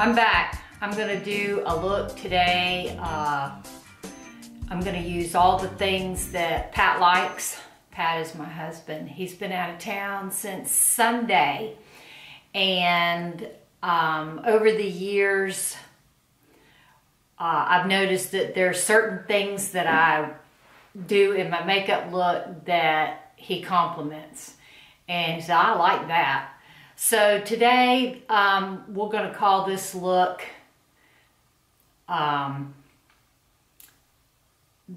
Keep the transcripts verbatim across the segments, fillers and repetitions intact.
I'm back. I'm gonna do a look today. Uh, I'm gonna use all the things that Pat likes. Pat is my husband. He's been out of town since Sunday. And um, over the years, uh, I've noticed that there are certain things that I do in my makeup look that he compliments. And he said, I like that. So today, um, we're gonna call this look um,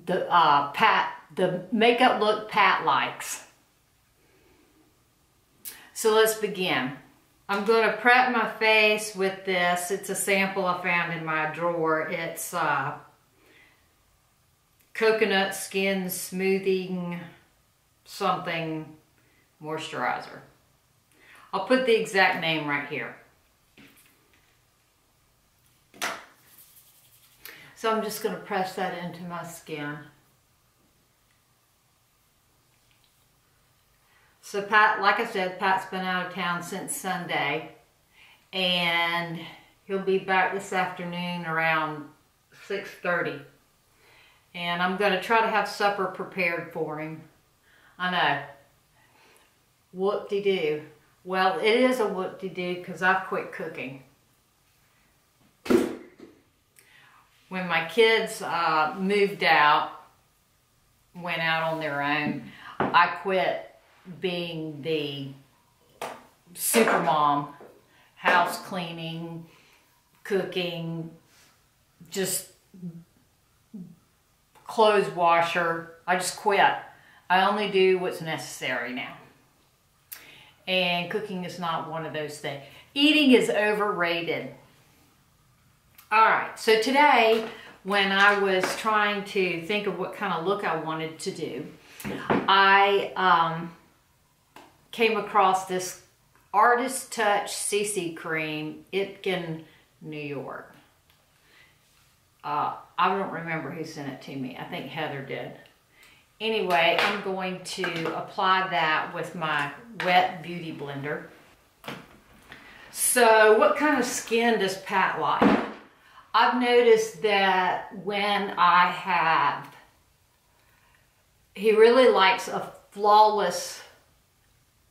the uh, Pat, the makeup look Pat likes. So let's begin. I'm gonna prep my face with this. It's a sample I found in my drawer. It's uh, coconut skin smoothing something moisturizer. I'll put the exact name right here. So I'm just going to press that into my skin. So Pat, like I said, Pat's been out of town since Sunday, and he'll be back this afternoon around six thirty. And I'm going to try to have supper prepared for him. I know. Whoop-de-doo. Well, it is a whoop-de-doo because I quit cooking. When my kids uh, moved out, went out on their own, I quit being the super mom, house cleaning, cooking, just clothes washer. I just quit. I only do what's necessary now. And cooking is not one of those things. Eating is overrated. All right, so today, when I was trying to think of what kind of look I wanted to do, I um, came across this Artist Touch C C Cream, Ipken, New York. Uh, I don't remember who sent it to me. I think Heather did. Anyway, I'm going to apply that with my Wet Beauty Blender. So what kind of skin does Pat like? I've noticed that when I have, he really likes a flawless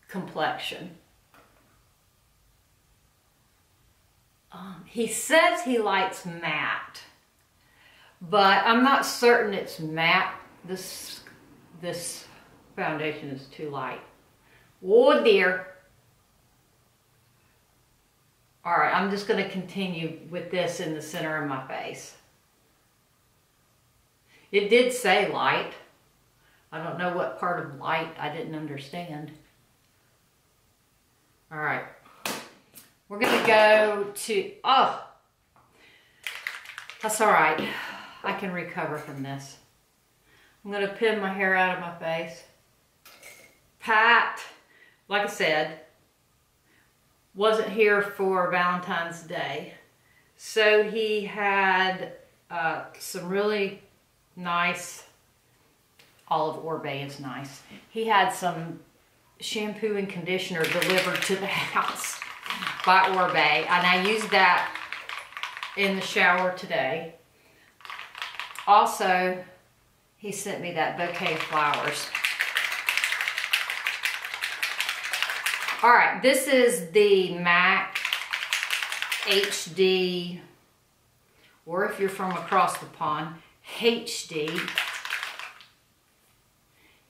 complexion. Um, he says he likes matte, but I'm not certain it's matte. This This foundation is too light. Oh dear. All right, I'm just gonna continue with this in the center of my face. It did say light. I don't know what part of light I didn't understand. All right, we're gonna go to, oh, that's all right. I can recover from this. I'm going to pin my hair out of my face. Pat, like I said, wasn't here for Valentine's Day. So he had uh, some really nice, all of Orbe is nice. He had some shampoo and conditioner delivered to the house by Orbe. And I used that in the shower today. Also, he sent me that bouquet of flowers. All right, this is the MAC H D, or if you're from across the pond, H D.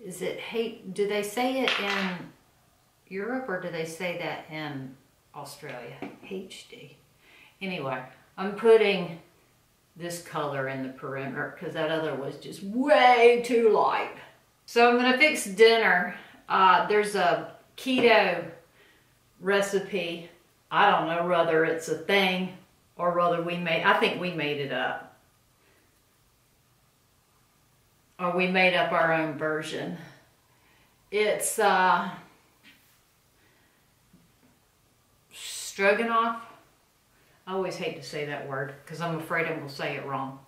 Is it, do they say it in Europe or do they say that in Australia? H D. Anyway, I'm putting this color in the perimeter because that other was just way too light. So I'm gonna fix dinner. Uh, there's a keto recipe. I don't know whether it's a thing or whether we made, I think we made it up. Or we made up our own version. It's uh, stroganoff. I always hate to say that word because I'm afraid I'm going to say it wrong.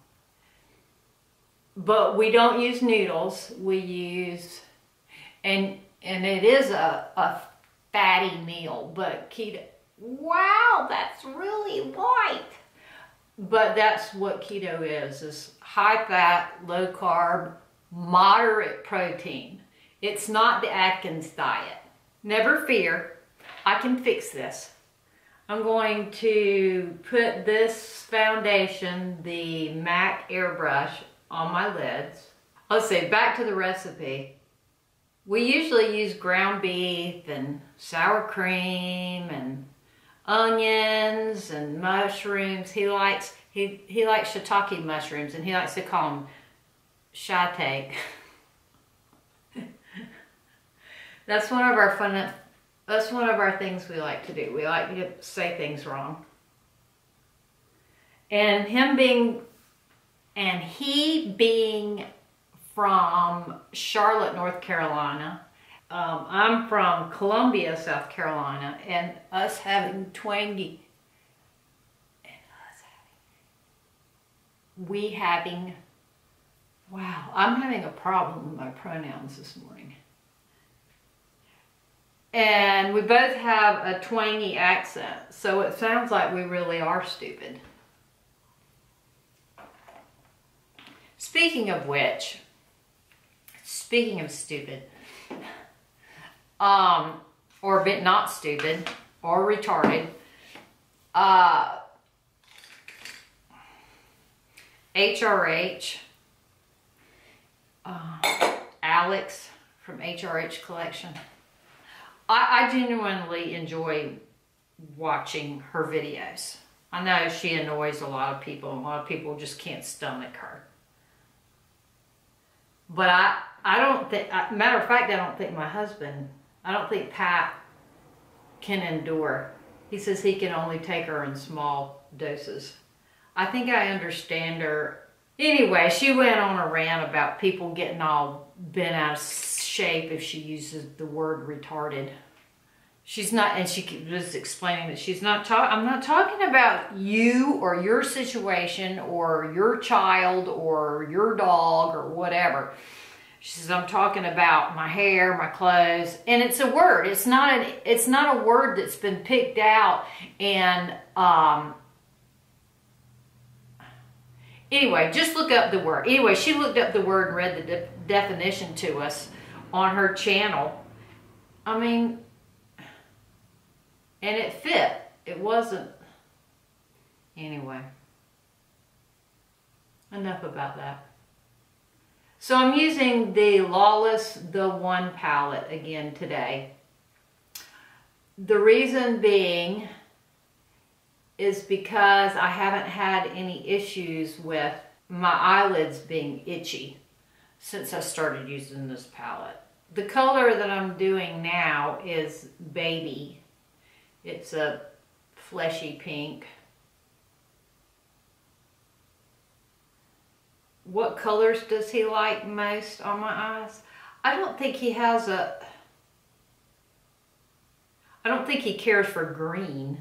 But we don't use noodles. We use, and and it is a, a fatty meal, but keto, wow, that's really light. But that's what keto is, is high fat, low carb, moderate protein. It's not the Atkins diet. Never fear, I can fix this. I'm going to put this foundation, the MAC airbrush, on my lids. Let's see, back to the recipe. We usually use ground beef and sour cream and onions and mushrooms. He likes he he likes shiitake mushrooms, and he likes to call them shiitake. That's one of our fun. That's one of our things we like to do. We like to say things wrong. And him being, and he being from Charlotte, North Carolina. Um, I'm from Columbia, South Carolina, and us having twangy, and us having, we having, wow, I'm having a problem with my pronouns this morning. And we both have a twangy accent, so it sounds like we really are stupid. Speaking of which, speaking of stupid, um, or a bit not stupid, or retarded, uh, H R H, uh, Alex from H R H Collection. I, I genuinely enjoy watching her videos. I know she annoys a lot of people. A lot of people just can't stomach her. But I, I don't think, matter of fact, I don't think my husband, I don't think Pat can endure. He says he can only take her in small doses. I think I understand her. Anyway, she went on a rant about people getting all bent out of shape if she uses the word retarded. She's not, and she was explaining that she's not talking, I'm not talking about you or your situation or your child or your dog or whatever. She says, I'm talking about my hair, my clothes, and it's a word. It's not an, it's not a word that's been picked out and, um, anyway, just look up the word. Anyway, she looked up the word and read the de definition to us on her channel. I mean, and it fit. It wasn't. Anyway, enough about that. So I'm using the Lawless The One palette again today. The reason being is because I haven't had any issues with my eyelids being itchy since I started using this palette. The color that I'm doing now is Baby. It's a fleshy pink. What colors does he like most on my eyes? I don't think he has a, I don't think he cares for green.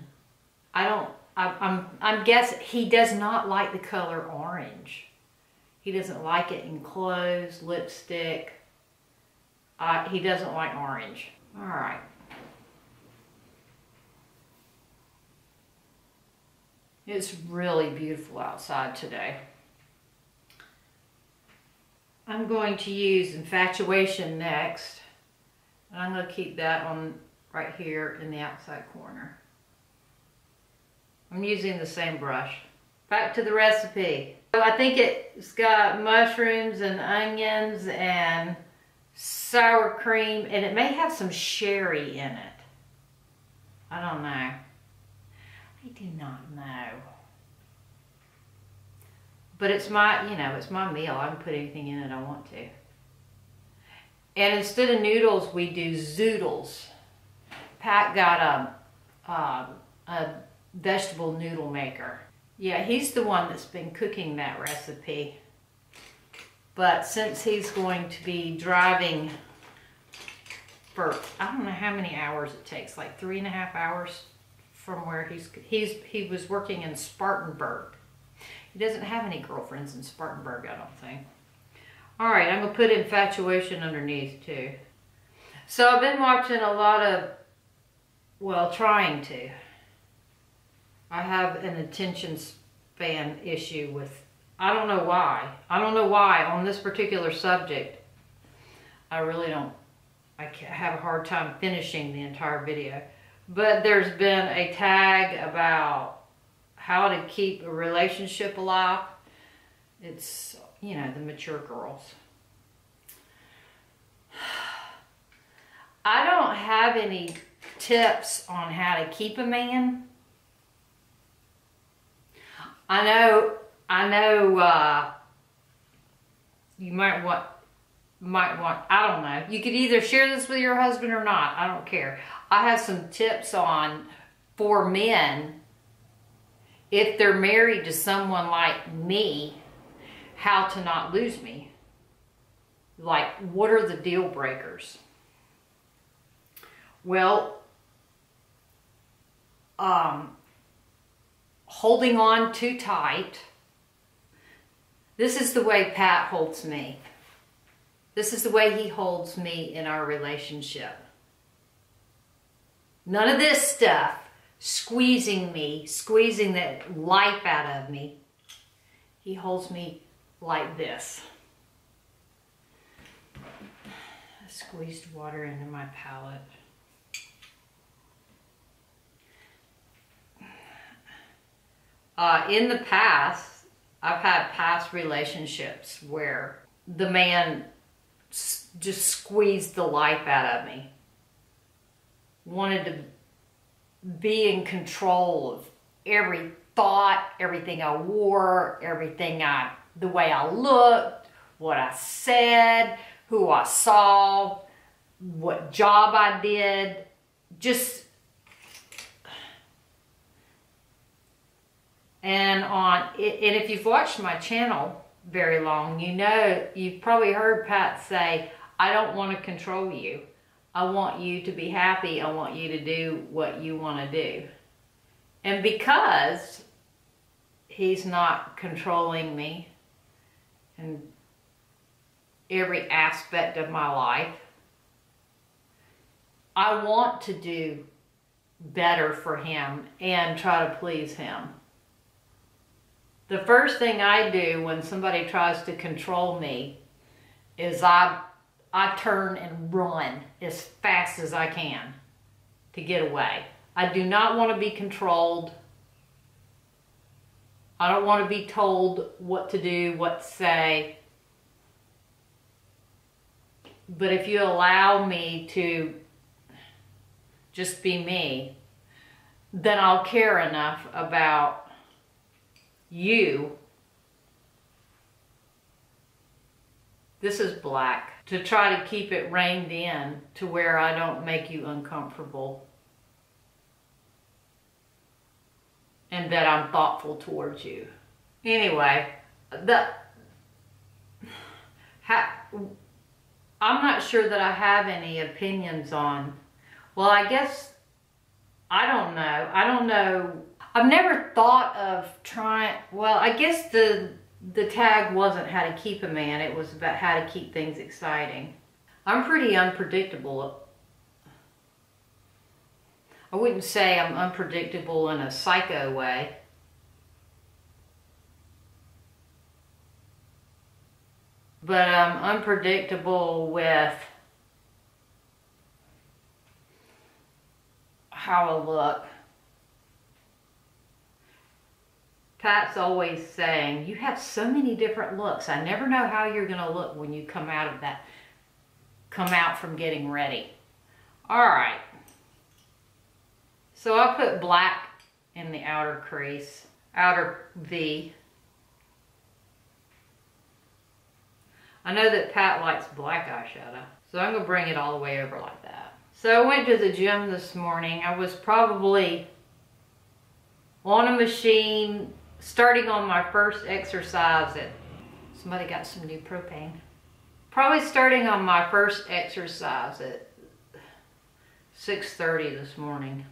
I don't, I, I'm, I'm guessing he does not like the color orange. He doesn't like it in clothes, lipstick. Uh, he doesn't like orange. All right. It's really beautiful outside today. I'm going to use Infatuation next. And I'm going to keep that on right here in the outside corner. I'm using the same brush. Back to the recipe. So I think it's got mushrooms and onions and sour cream, and it may have some sherry in it. I don't know. I do not know. But it's my, you know, it's my meal. I can put anything in it I want to. And instead of noodles, we do zoodles. Pat got a, a, a vegetable noodle maker. Yeah, he's the one that's been cooking that recipe. But since he's going to be driving for, I don't know how many hours it takes, like three and a half hours from where he's, he's he was working in Spartanburg. He doesn't have any girlfriends in Spartanburg, I don't think. All right, I'm gonna put Infatuation underneath too. So I've been watching a lot of, well, trying to. I have an attention span issue with, I don't know why. I don't know why on this particular subject. I really don't, I have a hard time finishing the entire video. But there's been a tag about how to keep a relationship alive. It's, you know, the mature girls. I don't have any tips on how to keep a man. I know, I know, uh, you might want, might want, I don't know. You could either share this with your husband or not. I don't care. I have some tips on for men, if they're married to someone like me, how to not lose me. Like, what are the deal breakers? Well, um, holding on too tight. This is the way Pat holds me. This is the way he holds me in our relationship. None of this stuff, squeezing me, squeezing that life out of me. He holds me like this. I squeezed water into my palette. Uh, in the past, I've had past relationships where the man s just squeezed the life out of me. Wanted to be in control of every thought, everything I wore, everything I, the way I looked, what I said, who I saw, what job I did, just. And on, and if you've watched my channel very long, you know, you've probably heard Pat say, I don't want to control you. I want you to be happy. I want you to do what you want to do. And because he's not controlling me in every aspect of my life, I want to do better for him and try to please him. The first thing I do when somebody tries to control me is I, I turn and run as fast as I can to get away. I do not want to be controlled. I don't want to be told what to do, what to say. But if you allow me to just be me, then I'll care enough about you. This is black, to try to keep it reined in to where I don't make you uncomfortable and that I'm thoughtful towards you. Anyway, the ha, I'm not sure that I have any opinions on, well, I guess I don't know. I don't know I've never thought of trying, well, I guess the the tag wasn't how to keep a man, it was about how to keep things exciting. I'm pretty unpredictable. I wouldn't say I'm unpredictable in a psycho way. But I'm unpredictable with how I look. Pat's always saying, you have so many different looks. I never know how you're going to look when you come out of that, come out from getting ready. All right. So I put black in the outer crease, outer V. I know that Pat likes black eyeshadow, so I'm going to bring it all the way over like that. So I went to the gym this morning. I was probably on a machine, starting on my first exercise at, somebody got some new propane. Probably starting on my first exercise at six thirty this morning.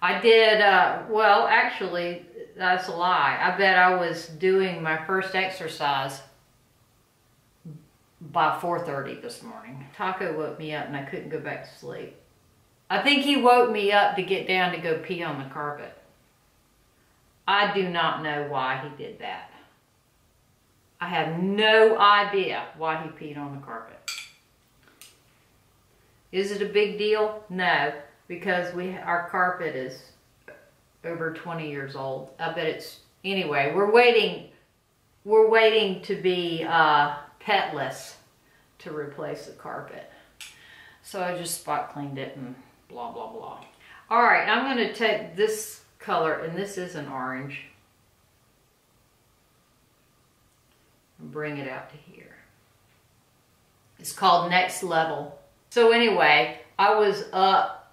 I did, uh, well, actually, that's a lie. I bet I was doing my first exercise by four thirty this morning. Taco woke me up and I couldn't go back to sleep. I think he woke me up to get down to go pee on the carpet. I do not know why he did that. I have no idea why he peed on the carpet. Is it a big deal? No, because we our carpet is over twenty years old. I bet it's, anyway, we're waiting, we're waiting to be uh, petless to replace the carpet. So I just spot cleaned it and blah, blah, blah. All right, I'm gonna take this color, and this is an orange, and bring it out to here. It's called Next Level. So anyway, I was up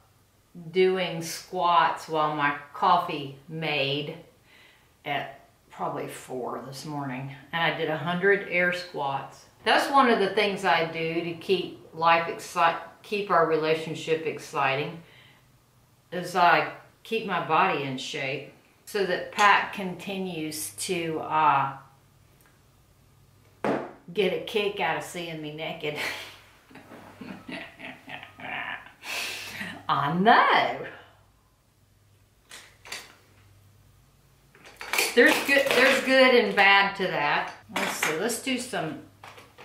doing squats while my coffee made at probably four this morning, and I did one hundred air squats. That's one of the things I do to keep life excite, keep our relationship exciting, is I keep my body in shape so that Pat continues to uh, get a kick out of seeing me naked. I know. There's good, there's good and bad to that. Let's see, let's do some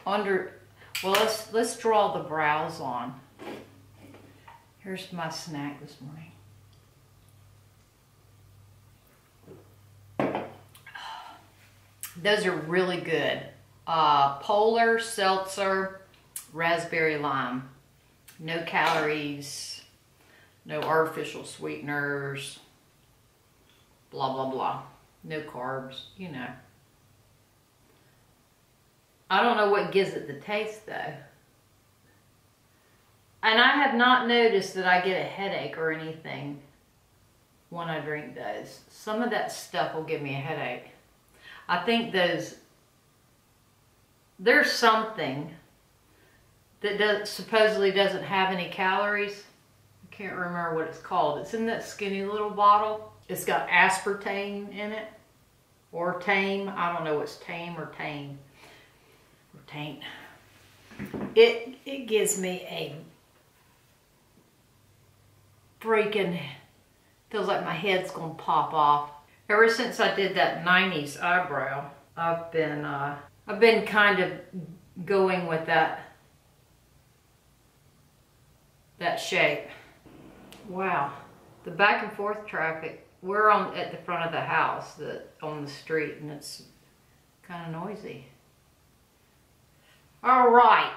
under, well, let's, let's draw the brows on. Here's my snack this morning. Those are really good. Uh, Polar Seltzer Raspberry Lime. No calories, no artificial sweeteners, blah, blah, blah. No carbs, you know. I don't know what gives it the taste, though. And I have not noticed that I get a headache or anything when I drink those. Some of that stuff will give me a headache. I think those, there's something that does, supposedly doesn't have any calories. I can't remember what it's called. It's in that skinny little bottle. It's got aspartame in it, or tame. I don't know what's tame or tame or taint. It, it gives me a freaking, feels like my head's gonna pop off. Ever since I did that nineties eyebrow, I've been uh, I've been kind of going with that that shape. Wow, the back and forth traffic. We're on at the front of the house, the on the street, and it's kind of noisy. All right,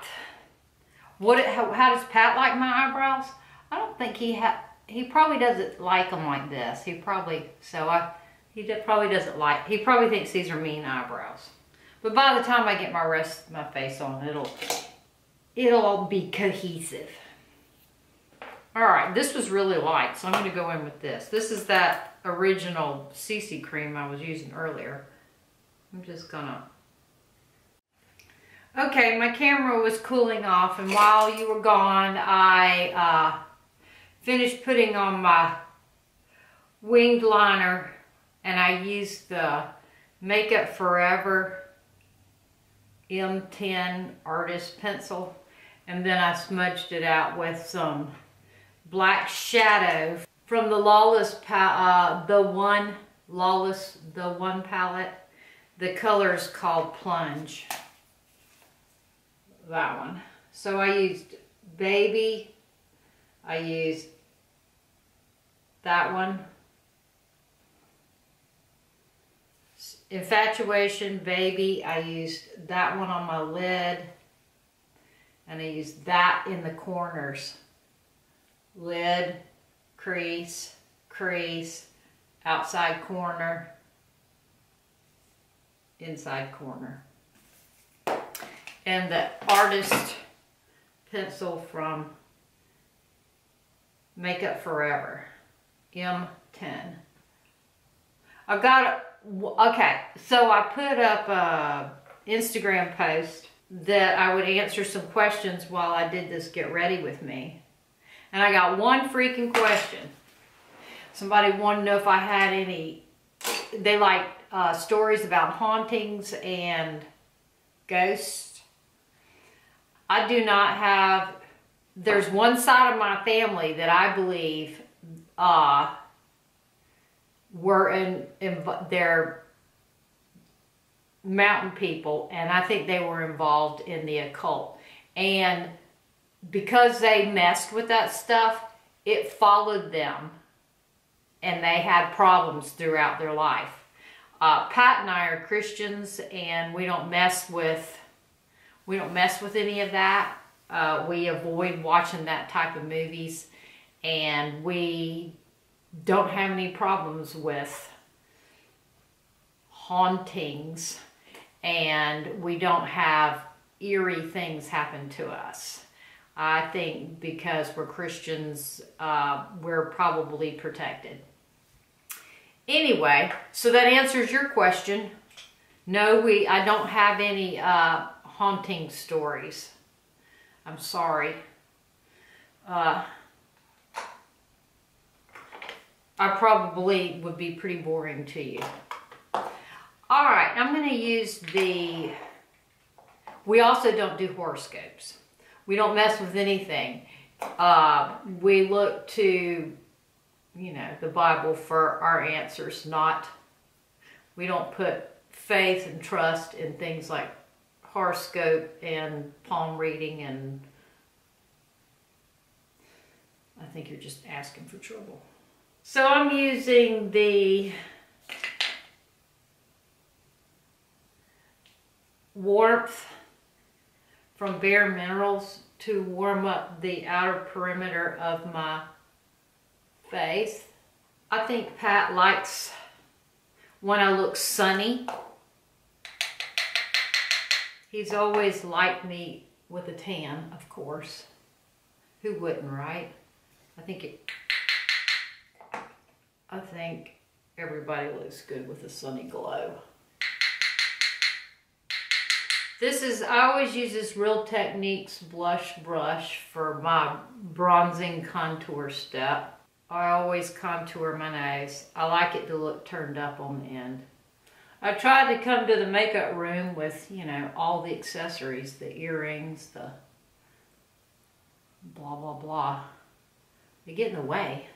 what? It, how, how does Pat like my eyebrows? I don't think he ha he probably doesn't like them like this. He probably so I. He probably doesn't like, he probably thinks these are mean eyebrows. But by the time I get my rest of my face on, it'll, it'll all be cohesive. All right, this was really light, so I'm gonna go in with this. This is that original C C cream I was using earlier. I'm just gonna. Okay, my camera was cooling off, and while you were gone, I uh, finished putting on my winged liner. And I used the Make Up For Ever M ten Artist Pencil. And then I smudged it out with some black shadow from the Lawless, uh, the one, Lawless The One palette. The color is called Plunge. That one. So I used Baby. I used that one. Infatuation, Baby, I used that one on my lid, and I used that in the corners. Lid, crease, crease, outside corner, inside corner. And the Artist Pencil from Make Up For Ever, M ten. I've got it. Okay, so I put up a Instagram post that I would answer some questions while I did this Get Ready With Me. And I got one freaking question. Somebody wanted to know if I had any, they like uh, stories about hauntings and ghosts. I do not have, there's one side of my family that I believe uh, were in, in their mountain people, and I think they were involved in the occult. And because they messed with that stuff, it followed them, and they had problems throughout their life. Uh, Pat and I are Christians, and we don't mess with we don't mess with any of that. Uh, we avoid watching that type of movies, and we don't have any problems with hauntings, and we don't have eerie things happen to us. I think because we're Christians, uh, we're probably protected. Anyway, so that answers your question. No, we I don't have any uh, haunting stories. I'm sorry. Uh, I probably would be pretty boring to you. All right, I'm going to use the... We also don't do horoscopes. We don't mess with anything. Uh, we look to, you know, the Bible for our answers, not... We don't put faith and trust in things like horoscope and palm reading, and I think you're just asking for trouble. So I'm using the warmth from Bare Minerals to warm up the outer perimeter of my face. I think Pat likes when I look sunny. He's always liked me with a tan, of course. Who wouldn't, right? I think it, I think everybody looks good with a sunny glow. This is, I always use this Real Techniques blush brush for my bronzing contour step. I always contour my nose. I like it to look turned up on the end. I tried to come to the makeup room with, you know, all the accessories, the earrings, the blah, blah, blah. They get in the way.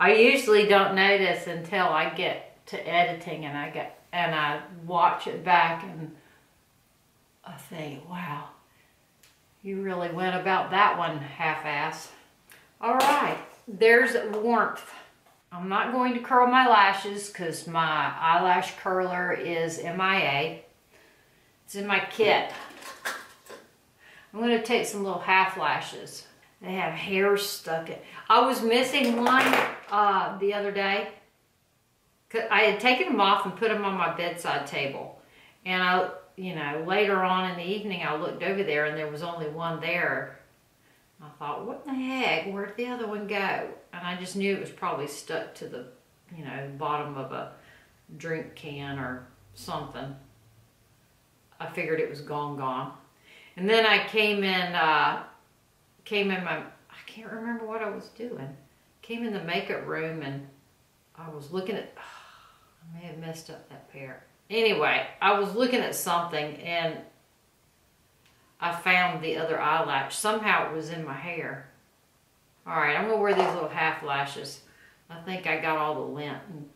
I usually don't notice until I get to editing and I get, and I watch it back and I think, wow, you really went about that one half-ass. All right, there's warmth. I'm not going to curl my lashes because my eyelash curler is M I A. It's in my kit. I'm going to take some little half lashes. They have hair stuck in. I was missing one uh, the other day. I had taken them off and put them on my bedside table. And I, you know, later on in the evening I looked over there and there was only one there. I thought, what in the heck? Where'd the other one go? And I just knew it was probably stuck to the, you know, bottom of a drink can or something. I figured it was gone, gone. And then I came in, uh, came in my, I can't remember what I was doing. Came in the makeup room and I was looking at, oh, I may have messed up that pair. Anyway, I was looking at something and I found the other eyelash. Somehow it was in my hair. All right, I'm gonna wear these little half lashes. I think I got all the lint and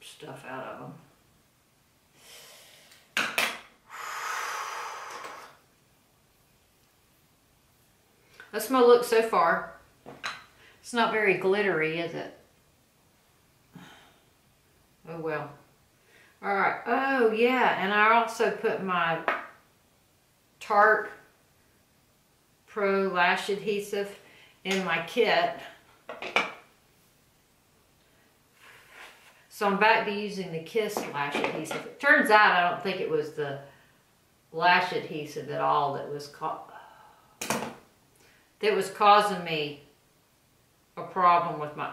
stuff out of them. That's my look so far. It's not very glittery, is it? Oh well. All right, oh yeah, and I also put my Tarte Pro Lash Adhesive in my kit. So I'm back to using the Kiss Lash Adhesive. It turns out I don't think it was the lash adhesive at all that was, that was causing me a problem with my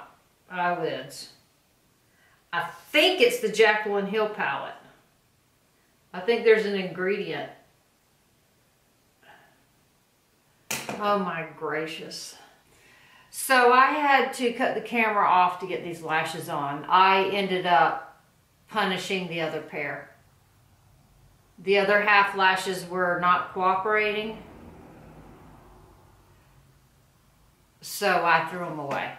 eyelids. I think it's the Jaclyn Hill palette. I think there's an ingredient. Oh my gracious. So I had to cut the camera off to get these lashes on. I ended up punishing the other pair. The other half lashes were not cooperating. So I threw them away.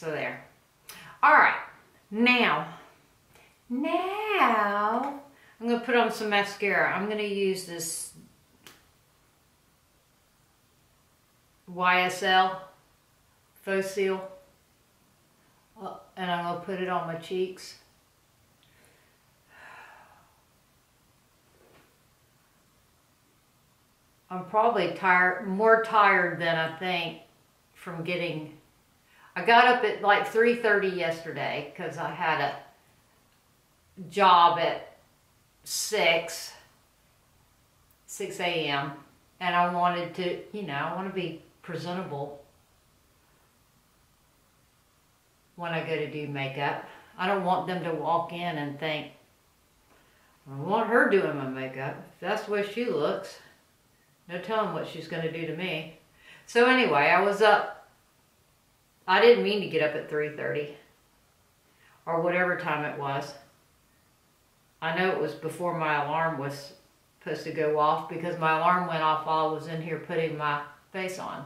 So there. All right, now, now I'm going to put on some mascara. I'm going to use this Y S L Faux Seal, and I'm going to put it on my cheeks. I'm probably tired, more tired than I think from getting, I got up at like three thirty yesterday because I had a job at six, six a m and I wanted to, you know, I want to be presentable when I go to do makeup. I don't want them to walk in and think, I want her doing my makeup. That's the way she looks. No telling what she's going to do to me. So anyway, I was up. I didn't mean to get up at three thirty or whatever time it was. I know it was before my alarm was supposed to go off because my alarm went off while I was in here putting my face on.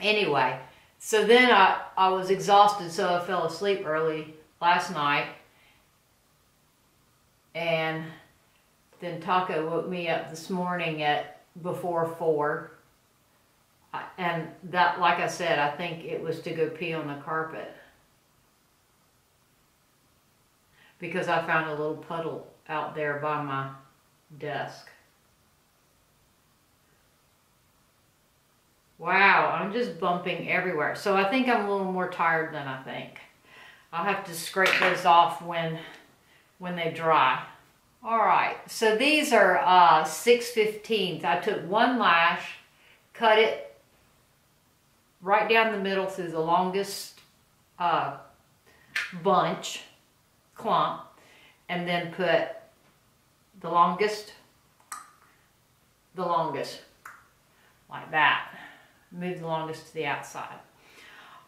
Anyway, so then I, I was exhausted, so I fell asleep early last night. And then Taco woke me up this morning at before four. And that, like I said, I think it was to go pee on the carpet. Because I found a little puddle out there by my desk. Wow, I'm just bumping everywhere. So I think I'm a little more tired than I think. I'll have to scrape those off when, when they dry. All right, so these are uh, six fifteenths. I took one lash, cut it right down the middle through the longest uh, bunch, clump, and then put the longest, the longest, like that. Move the longest to the outside.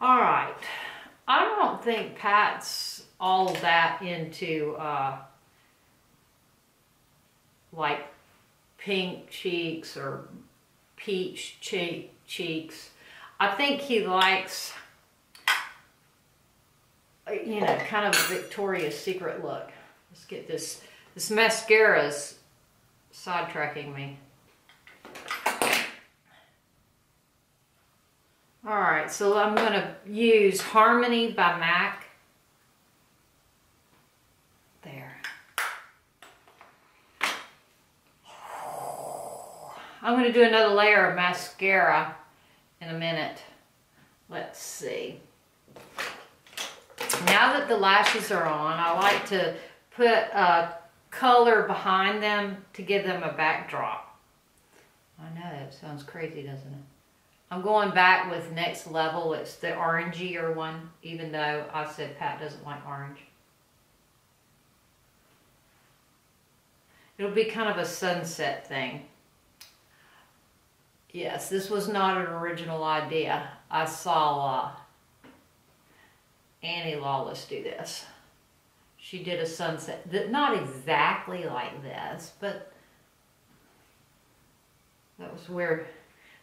All right, I don't think Pat's all that into uh, like pink cheeks or peach cheek cheeks. I think he likes, you know, kind of a Victoria's Secret look. Let's get this, this mascara's sidetracking me. All right, so I'm gonna use Harmony by MAC. I'm going to do another layer of mascara in a minute. Let's see. Now that the lashes are on, I like to put a color behind them to give them a backdrop. I know, that sounds crazy, doesn't it? I'm going back with Next Level. It's the orangier one, even though I said Pat doesn't like orange. It'll be kind of a sunset thing. Yes, this was not an original idea. I saw uh, Annie Lawless do this. She did a sunset, that not exactly like this, but that was where,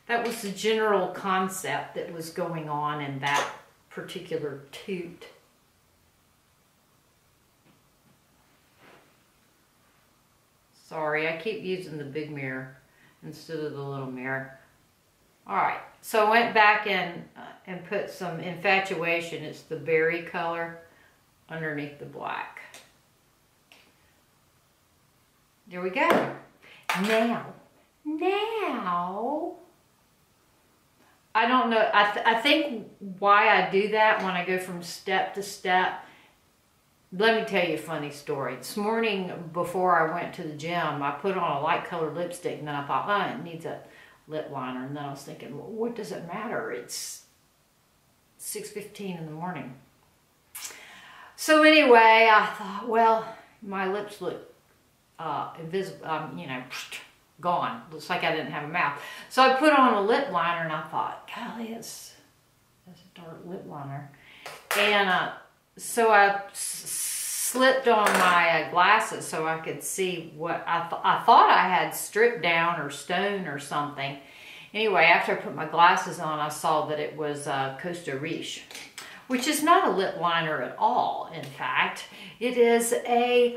that was the general concept that was going on in that particular toot. Sorry, I keep using the big mirror instead of the little mirror. All right, so I went back and uh, and put some Infatuation. It's the berry color underneath the black. There we go. Now, now, I don't know. I, th I think why I do that when I go from step to step. Let me tell you a funny story. This morning before I went to the gym, I put on a light colored lipstick and then I thought, oh, it needs a lip liner. And then I was thinking, well, what does it matter? It's six fifteen in the morning. So anyway, I thought, well, my lips look uh, invisible, um, you know, gone. Looks like I didn't have a mouth. So I put on a lip liner and I thought, golly, that's, that's a dark lip liner. And uh, so I slipped on my glasses so I could see what I, th I thought I had stripped down or stone or something. Anyway, after I put my glasses on, I saw that it was uh, Costa Riche, which is not a lip liner at all. In fact, it is a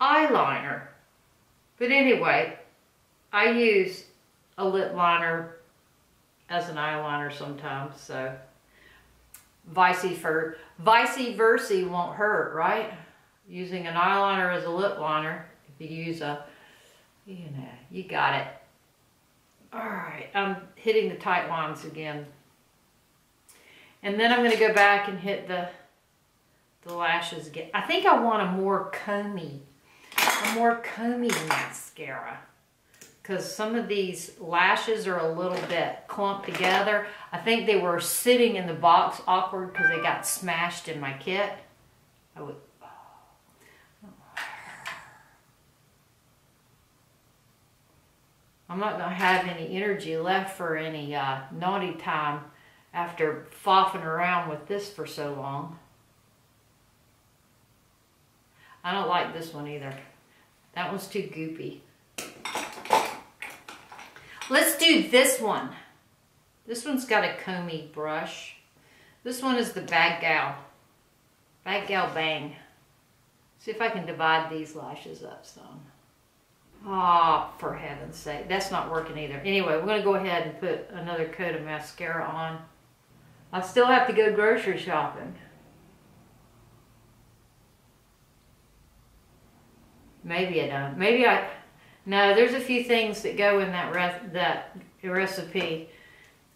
eyeliner. But anyway, I use a lip liner as an eyeliner sometimes, so vice versa, vice versa won't hurt, right? Using an eyeliner as a lip liner, if you use a, you know, you got it. All right, I'm hitting the tight lines again. And then I'm going to go back and hit the, the lashes again. I think I want a more comey, a more comey mascara, because some of these lashes are a little bit clumped together. I think they were sitting in the box awkward because they got smashed in my kit. I would, oh. I'm not going to have any energy left for any uh, naughty time after foughing around with this for so long. I don't like this one either. That one's too goopy. Let's do this one. This one's got a comey brush. This one is the Bad Gal. Bad Gal Bang. See if I can divide these lashes up some. Ah, oh, for heaven's sake. That's not working either. Anyway, we're going to go ahead and put another coat of mascara on. I still have to go grocery shopping. Maybe I don't. Maybe I... No, there's a few things that go in that, re that recipe.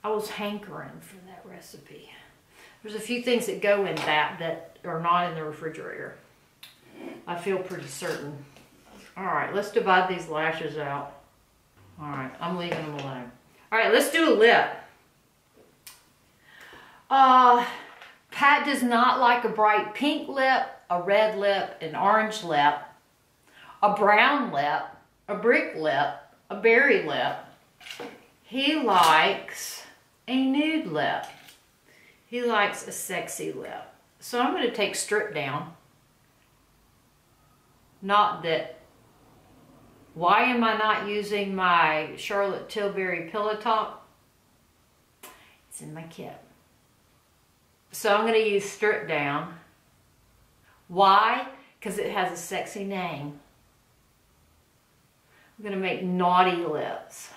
I was hankering for that recipe. There's a few things that go in that that are not in the refrigerator. I feel pretty certain. All right, let's divide these lashes out. All right, I'm leaving them alone. All right, let's do a lip. Uh, Pat does not like a bright pink lip, a red lip, an orange lip, a brown lip, a brick lip, a berry lip. He likes a nude lip. He likes a sexy lip. So I'm going to take Strip Down. Not that, why am I not using my Charlotte Tilbury Pillow Top? It's in my kit. So I'm going to use Strip Down. Why? Because it has a sexy name. I'm going to make naughty lips.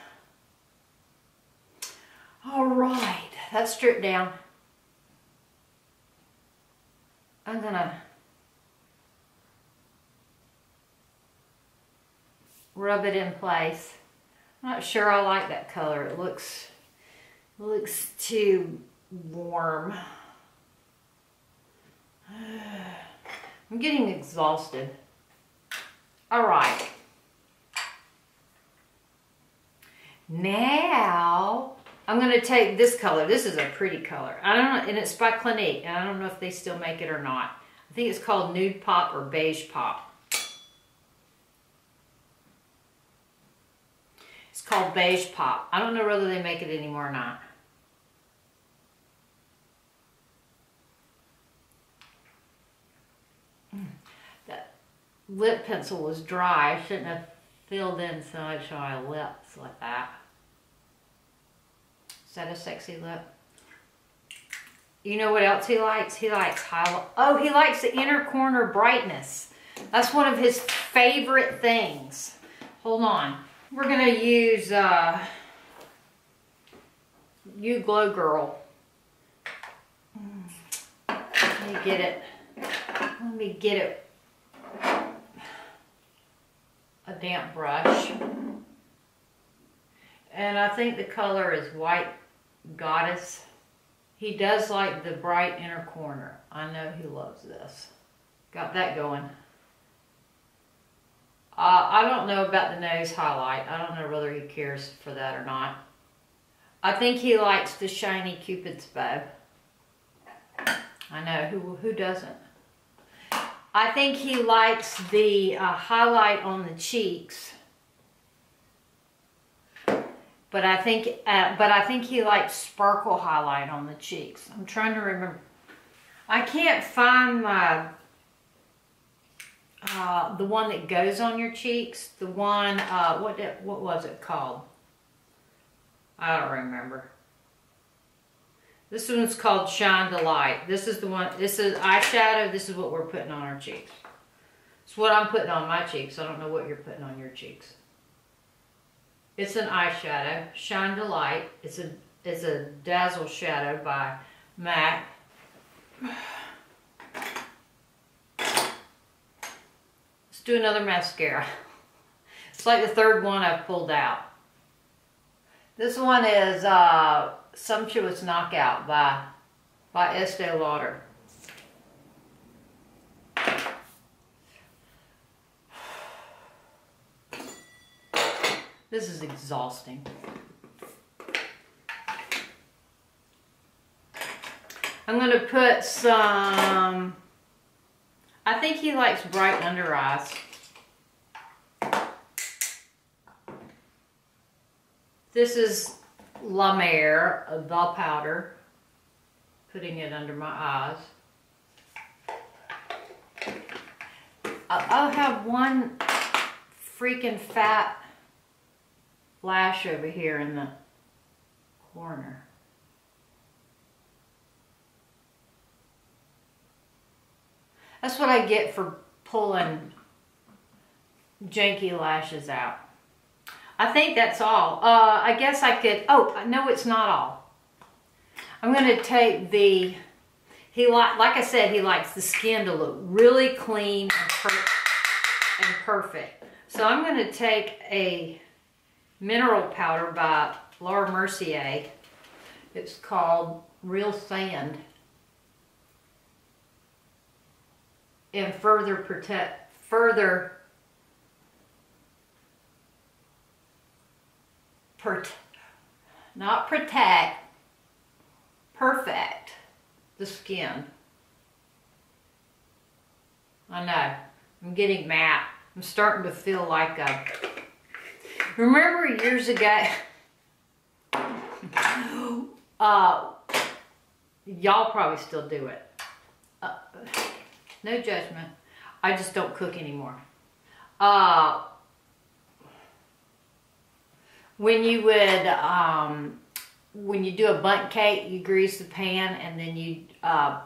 All right, that's Stripped Down. I'm going to rub it in place. I'm not sure I like that color. It looks, it looks too warm. I'm getting exhausted. All right. Now, I'm going to take this color. This is a pretty color. I don't know, and it's by Clinique. And I don't know if they still make it or not. I think it's called Nude Pop or Beige Pop. It's called Beige Pop. I don't know whether they make it anymore or not. That lip pencil was dry. I shouldn't have filled in so much on my lips like that. Is that a sexy lip? You know what else he likes? He likes highlight. Oh, he likes the inner corner brightness. That's one of his favorite things. Hold on. We're going to use uh, You Glow Girl. Let me get it. Let me get it. A damp brush. And I think the color is White Goddess. He does like the bright inner corner. I know he loves this. Got that going. Uh, I don't know about the nose highlight. I don't know whether he cares for that or not. I think he likes the shiny Cupid's bow. I know, who, who doesn't? I think he likes the uh, highlight on the cheeks. But I think uh, but I think he likes sparkle highlight on the cheeks. I'm trying to remember. I can't find my uh, the one that goes on your cheeks. The one, uh, what, what was it called? I don't remember. This one's called Shine the Light. This is the one, this is eyeshadow. This is what we're putting on our cheeks. It's what I'm putting on my cheeks. I don't know what you're putting on your cheeks. It's an eyeshadow, Shine the Light. It's a, it's a Dazzle Shadow by MAC. Let's do another mascara. It's like the third one I've pulled out. This one is uh, Sumptuous Knockout by, by Estee Lauder. This is exhausting. I'm going to put some, I think he likes bright under eyes. This is La Mer, the powder, putting it under my eyes. I'll have one freaking fat lash over here in the corner. That's what I get for pulling janky lashes out. I think that's all. Uh, I guess I could, oh, no, it's not all. I'm gonna take the, he li like I said, he likes the skin to look really clean and, per and perfect. So I'm gonna take a mineral powder by Laura Mercier. It's called Real Sand. And further protect, further Protect, not protect, perfect the skin. I know, I'm getting matte. I'm starting to feel like a, remember years ago, uh, y'all probably still do it. Uh, no judgment, I just don't cook anymore. Uh, When you would, um, when you do a bundt cake, you grease the pan and then you uh,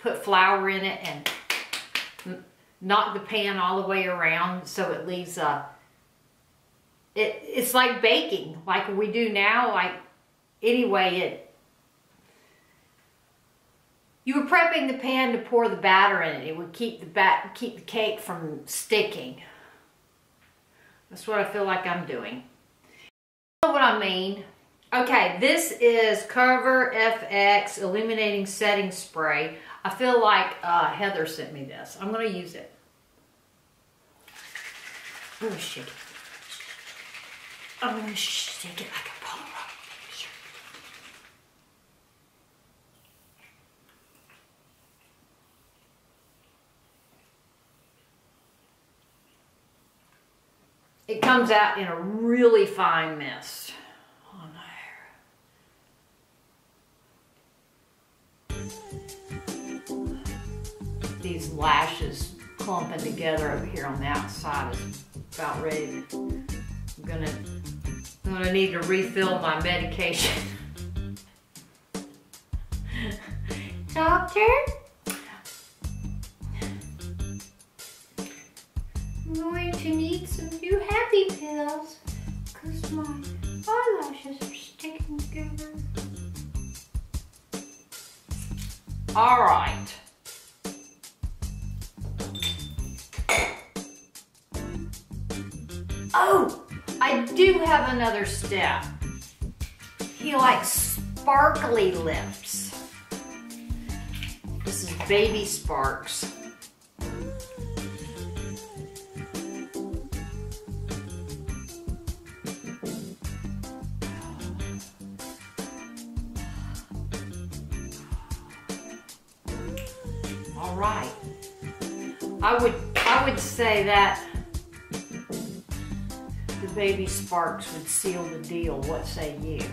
put flour in it and knock the pan all the way around so it leaves a, it, it's like baking, like we do now, like anyway it, you were prepping the pan to pour the batter in it. It would keep the, bat, keep the cake from sticking. That's what I feel like I'm doing. What I mean. Okay, this is Cover F X Illuminating Setting Spray. I feel like uh, Heather sent me this. I'm going to use it. I'm going to shake it. I'm going to shake it like a Polaroid picture. It comes out in a really fine mist. Oh no. These lashes clumping together over here on the outside is about ready. I'm gonna, I'm gonna need to refill my medication. Doctor? I'm going to need some new happy pills because my eyelashes are sticking together. All right. Oh, I do have another step. He likes sparkly lips. This is Baby Sparks. Right. I would I would say that the Baby Sparks would seal the deal. What say you?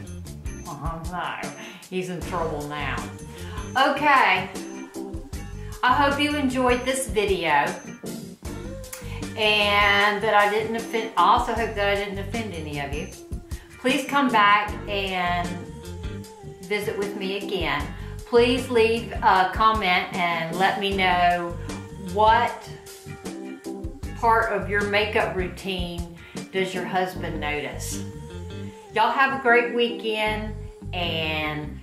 Uh-huh, no. He's in trouble now. Okay. I hope you enjoyed this video and that I didn't offend. I also hope that I didn't offend any of you. Please come back and visit with me again. Please leave a comment and let me know what part of your makeup routine does your husband notice. Y'all have a great weekend and